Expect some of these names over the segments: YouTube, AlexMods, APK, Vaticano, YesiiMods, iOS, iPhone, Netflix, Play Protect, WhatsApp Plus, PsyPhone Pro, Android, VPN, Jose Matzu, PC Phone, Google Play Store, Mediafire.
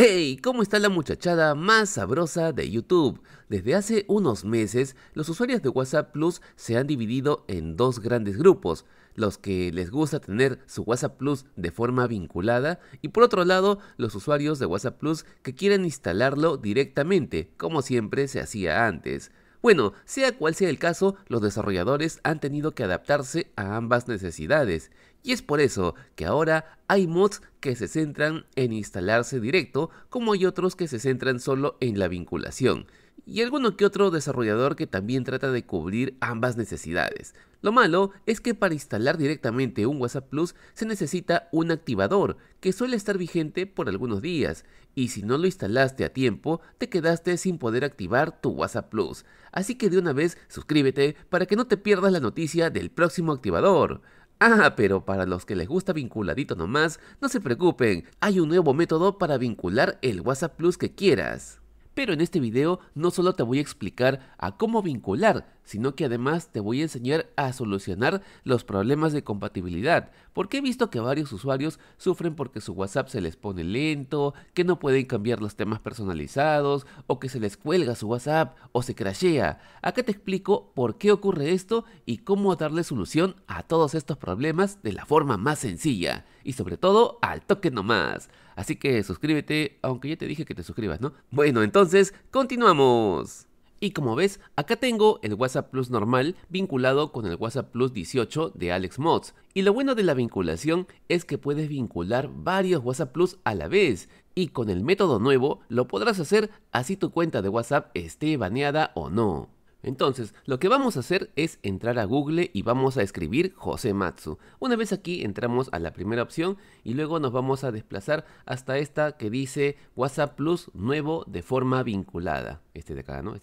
¡Hey! ¿Cómo está la muchachada más sabrosa de YouTube? Desde hace unos meses, los usuarios de WhatsApp Plus se han dividido en dos grandes grupos. Los que les gusta tener su WhatsApp Plus de forma vinculada y por otro lado, los usuarios de WhatsApp Plus que quieren instalarlo directamente, como siempre se hacía antes. Bueno, sea cual sea el caso, los desarrolladores han tenido que adaptarse a ambas necesidades. Y es por eso que ahora hay mods que se centran en instalarse directo, como hay otros que se centran solo en la vinculación. Y alguno que otro desarrollador que también trata de cubrir ambas necesidades. Lo malo es que para instalar directamente un WhatsApp Plus se necesita un activador, que suele estar vigente por algunos días, y si no lo instalaste a tiempo, te quedaste sin poder activar tu WhatsApp Plus. Así que de una vez suscríbete para que no te pierdas la noticia del próximo activador. Ah, pero para los que les gusta vinculadito nomás, no se preocupen, hay un nuevo método para vincular el WhatsApp Plus que quieras. Pero en este video no solo te voy a explicar a cómo vincular, sino que además te voy a enseñar a solucionar los problemas de compatibilidad, porque he visto que varios usuarios sufren porque su WhatsApp se les pone lento, que no pueden cambiar los temas personalizados, o que se les cuelga su WhatsApp, o se crashea. Acá te explico por qué ocurre esto y cómo darle solución a todos estos problemas de la forma más sencilla, y sobre todo al toque nomás. Así que suscríbete, aunque ya te dije que te suscribas, ¿no? Bueno, entonces, continuamos. Y como ves, acá tengo el WhatsApp Plus normal vinculado con el WhatsApp Plus 18 de AlexMods. Y lo bueno de la vinculación es que puedes vincular varios WhatsApp Plus a la vez. Y con el método nuevo lo podrás hacer así tu cuenta de WhatsApp esté baneada o no. Entonces, lo que vamos a hacer es entrar a Google y vamos a escribir Jose Matzu. Una vez aquí entramos a la primera opción y luego nos vamos a desplazar hasta esta que dice WhatsApp Plus nuevo de forma vinculada. Este de acá, ¿no?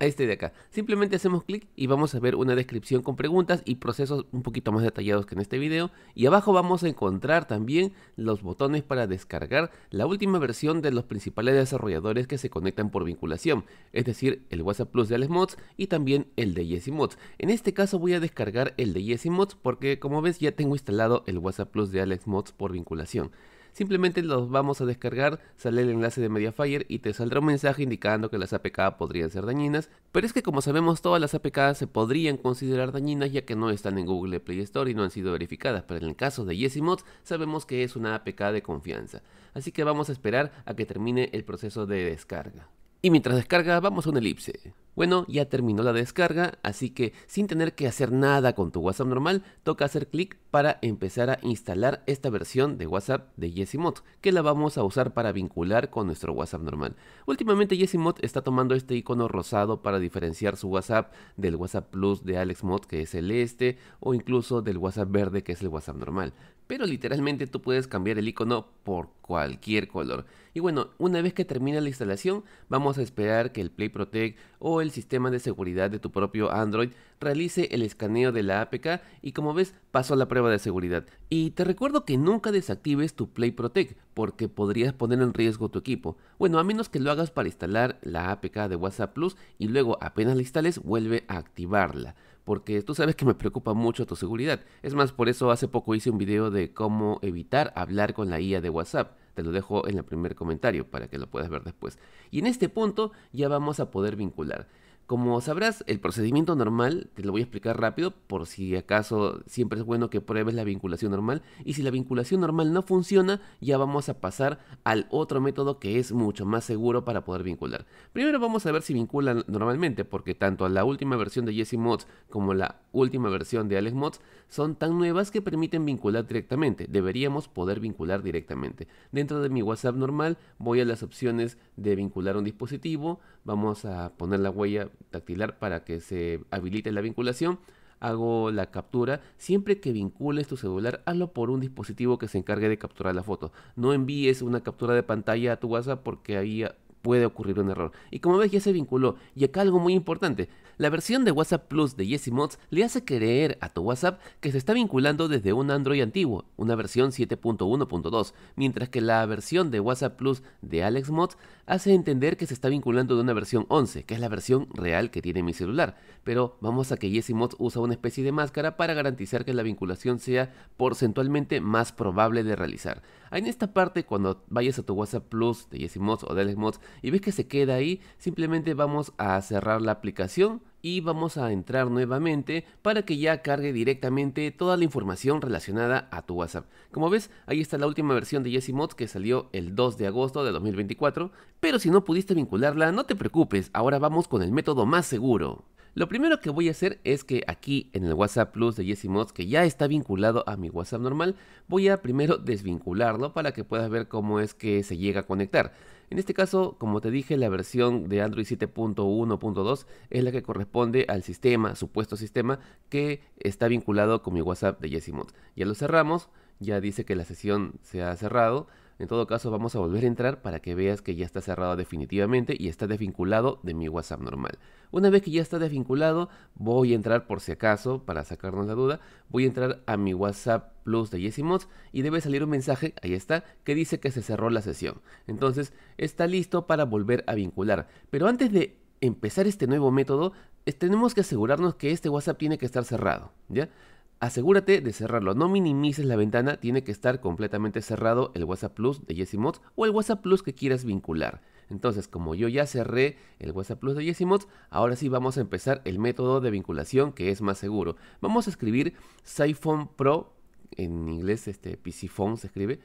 Este de acá. Simplemente hacemos clic y vamos a ver una descripción con preguntas y procesos un poquito más detallados que en este video. Y abajo vamos a encontrar también los botones para descargar la última versión de los principales desarrolladores que se conectan por vinculación. Es decir, el WhatsApp Plus de AlexMods y también el de YesiiMods. En este caso voy a descargar el de YesiiMods porque como ves ya tengo instalado el WhatsApp Plus de AlexMods por vinculación. Simplemente los vamos a descargar, sale el enlace de Mediafire y te saldrá un mensaje indicando que las APK podrían ser dañinas, pero es que como sabemos todas las APK se podrían considerar dañinas ya que no están en Google Play Store y no han sido verificadas, pero en el caso de YesiiMods sabemos que es una APK de confianza, así que vamos a esperar a que termine el proceso de descarga. Y mientras descarga vamos a una elipse. Bueno, ya terminó la descarga, así que sin tener que hacer nada con tu WhatsApp normal, toca hacer clic para empezar a instalar esta versión de WhatsApp de YesiiMods, que la vamos a usar para vincular con nuestro WhatsApp normal. Últimamente YesiiMods está tomando este icono rosado para diferenciar su WhatsApp del WhatsApp Plus de AlexMods, que es el este, o incluso del WhatsApp verde, que es el WhatsApp normal. Pero literalmente tú puedes cambiar el icono por cualquier color. Y bueno, una vez que termina la instalación, vamos a esperar que el Play Protect o el sistema de seguridad de tu propio Android realice el escaneo de la APK y como ves pasó la prueba de seguridad. Y te recuerdo que nunca desactives tu Play Protect porque podrías poner en riesgo tu equipo. Bueno, a menos que lo hagas para instalar la APK de WhatsApp Plus y luego apenas la instales vuelve a activarla. Porque tú sabes que me preocupa mucho tu seguridad. Es más, por eso hace poco hice un video de cómo evitar hablar con la IA de WhatsApp. Te lo dejo en el primer comentario para que lo puedas ver después. Y en este punto ya vamos a poder vincular. Como sabrás, el procedimiento normal, te lo voy a explicar rápido, por si acaso siempre es bueno que pruebes la vinculación normal. Y si la vinculación normal no funciona, ya vamos a pasar al otro método que es mucho más seguro para poder vincular. Primero vamos a ver si vinculan normalmente, porque tanto la última versión de YesiiMods como la última versión de AlexMods son tan nuevas que permiten vincular directamente. Deberíamos poder vincular directamente. Dentro de mi WhatsApp normal voy a las opciones de vincular un dispositivo, vamos a poner la huella dactilar para que se habilite la vinculación, hago la captura. Siempre que vincules tu celular, hazlo por un dispositivo que se encargue de capturar la foto. No envíes una captura de pantalla a tu WhatsApp porque ahí puede ocurrir un error. Y como ves ya se vinculó. Y acá algo muy importante. La versión de WhatsApp Plus de YesiiMods le hace creer a tu WhatsApp que se está vinculando desde un Android antiguo, una versión 7.1.2, mientras que la versión de WhatsApp Plus de AlexMods hace entender que se está vinculando de una versión 11, que es la versión real que tiene mi celular. Pero vamos a que YesiiMods usa una especie de máscara para garantizar que la vinculación sea porcentualmente más probable de realizar. En esta parte, cuando vayas a tu WhatsApp Plus de YesiiMods o de AlexMods y ves que se queda ahí, simplemente vamos a cerrar la aplicación y vamos a entrar nuevamente para que ya cargue directamente toda la información relacionada a tu WhatsApp. Como ves, ahí está la última versión de YesiiMods que salió el 2 de agosto de 2024, pero si no pudiste vincularla, no te preocupes, ahora vamos con el método más seguro. Lo primero que voy a hacer es que aquí en el WhatsApp Plus de YesiiMods, que ya está vinculado a mi WhatsApp normal, voy a primero desvincularlo para que puedas ver cómo es que se llega a conectar. En este caso, como te dije, la versión de Android 7.1.2 es la que corresponde al sistema, supuesto sistema, que está vinculado con mi WhatsApp de YesiiMods. Ya lo cerramos, ya dice que la sesión se ha cerrado. En todo caso, vamos a volver a entrar para que veas que ya está cerrado definitivamente y está desvinculado de mi WhatsApp normal. Una vez que ya está desvinculado, voy a entrar, por si acaso, para sacarnos la duda, voy a entrar a mi WhatsApp Plus de YesiiMods y debe salir un mensaje, ahí está, que dice que se cerró la sesión. Entonces, está listo para volver a vincular. Pero antes de empezar este nuevo método, tenemos que asegurarnos que este WhatsApp tiene que estar cerrado, ¿ya? Asegúrate de cerrarlo, no minimices la ventana, tiene que estar completamente cerrado el WhatsApp Plus de YesiiMods o el WhatsApp Plus que quieras vincular. Entonces, como yo ya cerré el WhatsApp Plus de YesiiMods, ahora sí vamos a empezar el método de vinculación que es más seguro. Vamos a escribir PsyPhone Pro, en inglés PC Phone se escribe,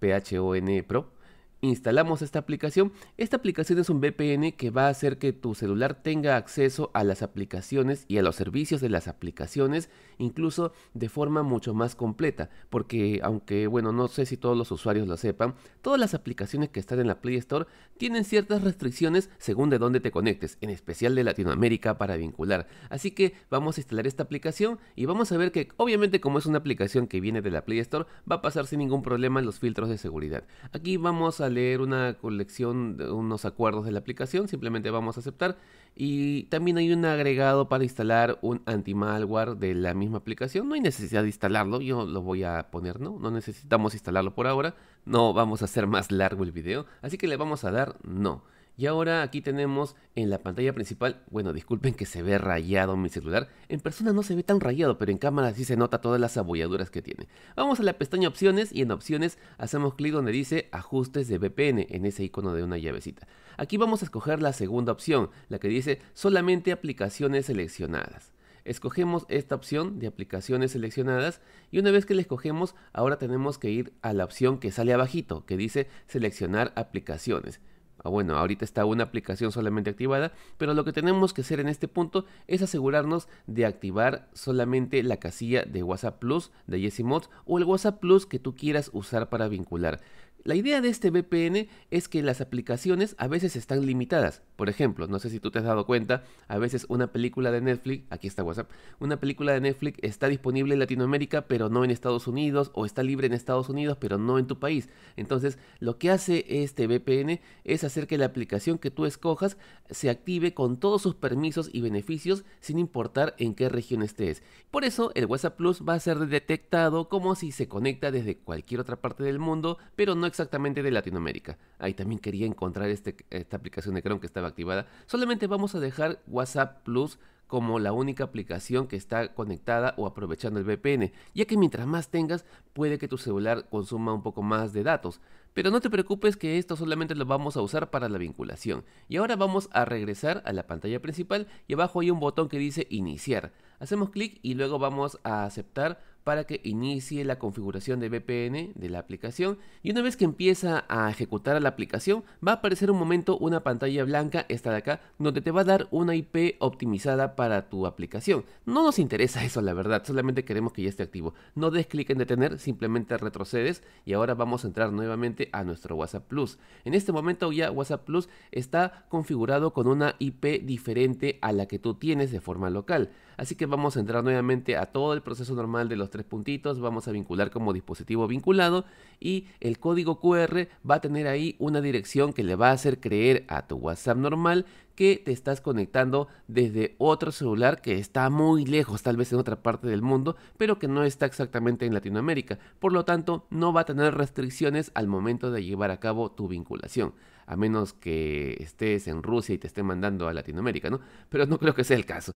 PHON Pro. Instalamos esta aplicación. Esta aplicación es un VPN que va a hacer que tu celular tenga acceso a las aplicaciones y a los servicios de las aplicaciones, incluso de forma mucho más completa, porque aunque, bueno, no sé si todos los usuarios lo sepan, todas las aplicaciones que están en la Play Store tienen ciertas restricciones según de dónde te conectes, en especial de Latinoamérica para vincular. Así que vamos a instalar esta aplicación y vamos a ver que, obviamente, como es una aplicación que viene de la Play Store, va a pasar sin ningún problema los filtros de seguridad. Aquí vamos a leer una colección de unos acuerdos de la aplicación, simplemente vamos a aceptar, y también hay un agregado para instalar un anti-malware de la misma aplicación. No hay necesidad de instalarlo, yo lo voy a poner, no necesitamos instalarlo por ahora, no vamos a hacer más largo el video, así que le vamos a dar no. Y ahora aquí tenemos en la pantalla principal, bueno, disculpen que se ve rayado mi celular, en persona no se ve tan rayado, pero en cámara sí se nota todas las abolladuras que tiene. Vamos a la pestaña opciones y en opciones hacemos clic donde dice ajustes de VPN, en ese icono de una llavecita. Aquí vamos a escoger la segunda opción, la que dice solamente aplicaciones seleccionadas. Escogemos esta opción de aplicaciones seleccionadas y una vez que la escogemos, ahora tenemos que ir a la opción que sale abajito, que dice seleccionar aplicaciones. Bueno, ahorita está una aplicación solamente activada, pero lo que tenemos que hacer en este punto es asegurarnos de activar solamente la casilla de WhatsApp Plus de YesiiMods o el WhatsApp Plus que tú quieras usar para vincular. La idea de este VPN es que las aplicaciones a veces están limitadas. Por ejemplo, no sé si tú te has dado cuenta, a veces una película de Netflix, aquí está WhatsApp, una película de Netflix está disponible en Latinoamérica pero no en Estados Unidos, o está libre en Estados Unidos pero no en tu país. Entonces, lo que hace este VPN es hacer que la aplicación que tú escojas se active con todos sus permisos y beneficios sin importar en qué región estés. Por eso, el WhatsApp Plus va a ser detectado como si se conecta desde cualquier otra parte del mundo, pero no exactamente de Latinoamérica. Ahí también quería encontrar esta aplicación de Chrome que estaba activada. Solamente vamos a dejar WhatsApp Plus como la única aplicación que está conectada o aprovechando el VPN, ya que mientras más tengas, puede que tu celular consuma un poco más de datos. Pero no te preocupes que esto solamente lo vamos a usar para la vinculación. Y ahora vamos a regresar a la pantalla principal y abajo hay un botón que dice iniciar. Hacemos clic y luego vamos a aceptar para que inicie la configuración de VPN de la aplicación, y una vez que empieza a ejecutar la aplicación va a aparecer un momento una pantalla blanca, esta de acá, donde te va a dar una IP optimizada para tu aplicación. No nos interesa eso, la verdad, solamente queremos que ya esté activo. No des clic en detener, simplemente retrocedes y ahora vamos a entrar nuevamente a nuestro WhatsApp Plus. En este momento ya WhatsApp Plus está configurado con una IP diferente a la que tú tienes de forma local, así que vamos a entrar nuevamente a todo el proceso normal de los tres puntitos, vamos a vincular como dispositivo vinculado y el código QR va a tener ahí una dirección que le va a hacer creer a tu WhatsApp normal que te estás conectando desde otro celular que está muy lejos, tal vez en otra parte del mundo, pero que no está exactamente en Latinoamérica. Por lo tanto, no va a tener restricciones al momento de llevar a cabo tu vinculación, a menos que estés en Rusia y te estén mandando a Latinoamérica, ¿no? Pero no creo que sea el caso.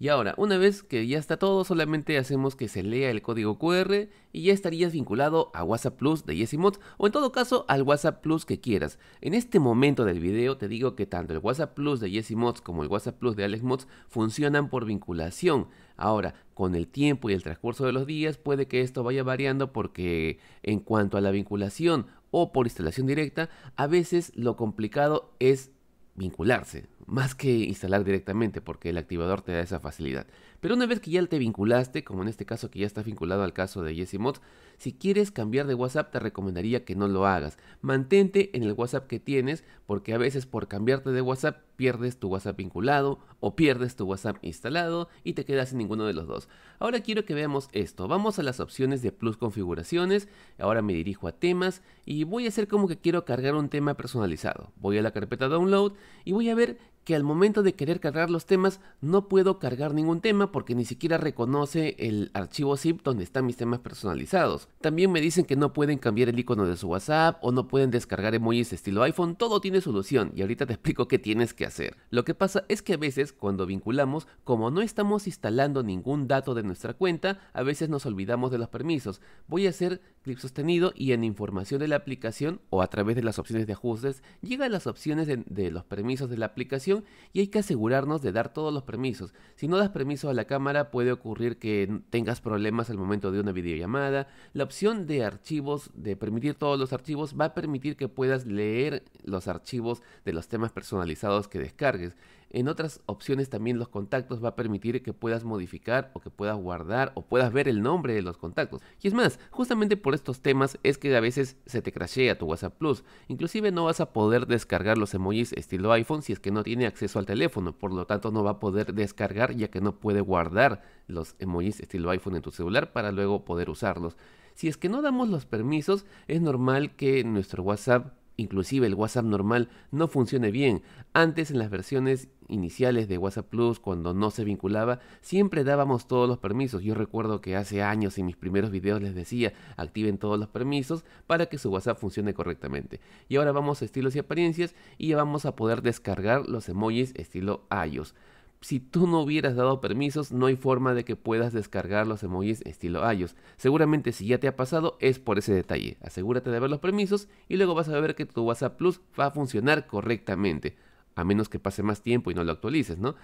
Y ahora, una vez que ya está todo, solamente hacemos que se lea el código QR y ya estarías vinculado a WhatsApp Plus de YesiiMods, o en todo caso al WhatsApp Plus que quieras. En este momento del video te digo que tanto el WhatsApp Plus de YesiiMods como el WhatsApp Plus de AlexMods funcionan por vinculación. Ahora, con el tiempo y el transcurso de los días puede que esto vaya variando, porque en cuanto a la vinculación o por instalación directa, a veces lo complicado es vincularse, más que instalar directamente, porque el activador te da esa facilidad. Pero una vez que ya te vinculaste, como en este caso que ya estás vinculado al caso de YesiiMods, si quieres cambiar de WhatsApp te recomendaría que no lo hagas. Mantente en el WhatsApp que tienes, porque a veces por cambiarte de WhatsApp pierdes tu WhatsApp vinculado o pierdes tu WhatsApp instalado y te quedas sin ninguno de los dos. Ahora quiero que veamos esto. Vamos a las opciones de Plus Configuraciones, ahora me dirijo a temas y voy a hacer como que quiero cargar un tema personalizado. Voy a la carpeta Download y voy a ver que al momento de querer cargar los temas no puedo cargar ningún tema porque ni siquiera reconoce el archivo zip donde están mis temas personalizados. También me dicen que no pueden cambiar el icono de su WhatsApp o no pueden descargar emojis estilo iPhone. Todo tiene solución y ahorita te explico qué tienes que hacer. Lo que pasa es que a veces cuando vinculamos, como no estamos instalando ningún dato de nuestra cuenta, a veces nos olvidamos de los permisos. Voy a hacer clic sostenido y en información de la aplicación o a través de las opciones de ajustes llega a las opciones de los permisos de la aplicación. Y hay que asegurarnos de dar todos los permisos. Si no das permiso a la cámara, puede ocurrir que tengas problemas al momento de una videollamada. La opción de archivos, de permitir todos los archivos, va a permitir que puedas leer los archivos de los temas personalizados que descargues. En otras opciones también los contactos va a permitir que puedas modificar o que puedas guardar o puedas ver el nombre de los contactos. Y es más, justamente por estos temas es que a veces se te crashea tu WhatsApp Plus. Inclusive no vas a poder descargar los emojis estilo iPhone si es que no tiene acceso al teléfono. Por lo tanto no va a poder descargar, ya que no puede guardar los emojis estilo iPhone en tu celular para luego poder usarlos. Si es que no damos los permisos, es normal que nuestro WhatsApp, inclusive el WhatsApp normal, no funcione bien. Antes, en las versiones iniciales de WhatsApp Plus, cuando no se vinculaba, siempre dábamos todos los permisos. Yo recuerdo que hace años en mis primeros videos les decía, activen todos los permisos para que su WhatsApp funcione correctamente. Y ahora vamos a estilos y apariencias y ya vamos a poder descargar los emojis estilo iOS. Si tú no hubieras dado permisos, no hay forma de que puedas descargar los emojis estilo iOS. Seguramente si ya te ha pasado es por ese detalle. Asegúrate de ver los permisos y luego vas a ver que tu WhatsApp Plus va a funcionar correctamente. A menos que pase más tiempo y no lo actualices, ¿no?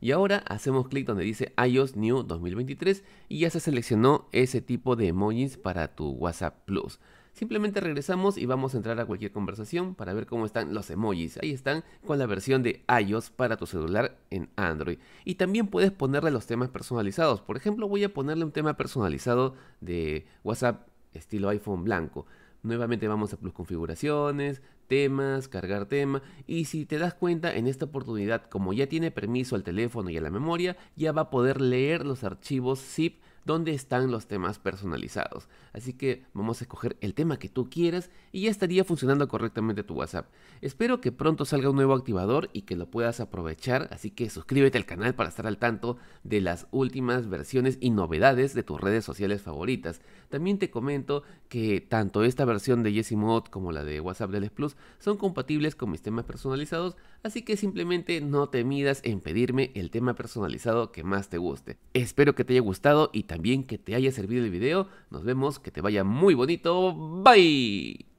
Y ahora hacemos clic donde dice iOS New 2023 y ya se seleccionó ese tipo de emojis para tu WhatsApp Plus. Simplemente regresamos y vamos a entrar a cualquier conversación para ver cómo están los emojis. Ahí están con la versión de iOS para tu celular en Android. Y también puedes ponerle los temas personalizados. Por ejemplo, voy a ponerle un tema personalizado de WhatsApp estilo iPhone blanco. Nuevamente vamos a Plus Configuraciones, Temas, Cargar Tema. Y si te das cuenta, en esta oportunidad, como ya tiene permiso al teléfono y a la memoria, ya va a poder leer los archivos zip donde están los temas personalizados. Así que vamos a escoger el tema que tú quieras y ya estaría funcionando correctamente tu WhatsApp. Espero que pronto salga un nuevo activador y que lo puedas aprovechar, así que suscríbete al canal para estar al tanto de las últimas versiones y novedades de tus redes sociales favoritas. También te comento que tanto esta versión de YesiiMods como la de WhatsApp de Alex Plus son compatibles con mis temas personalizados, así que simplemente no te midas en pedirme el tema personalizado que más te guste. Espero que te haya gustado y también que te haya servido el video. Nos vemos, que te vaya muy bonito. Bye.